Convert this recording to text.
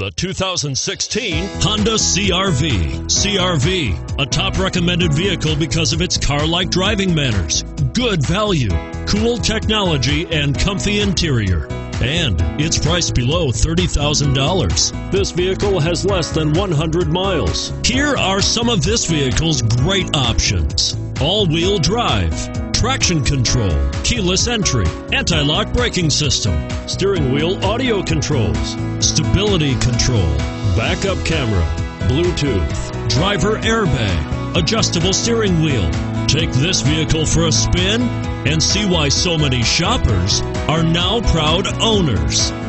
the 2016 Honda CR-V. CR-V, a top recommended vehicle because of its car-like driving manners, good value, cool technology, and comfy interior. And it's priced below $30,000. This vehicle has less than 100 miles. Here are some of this vehicle's great options: all-wheel drive, traction control, keyless entry, anti-lock braking system, steering wheel audio controls, stability control, backup camera, Bluetooth, driver airbag, adjustable steering wheel. Take this vehicle for a spin and see why so many shoppers are now proud owners.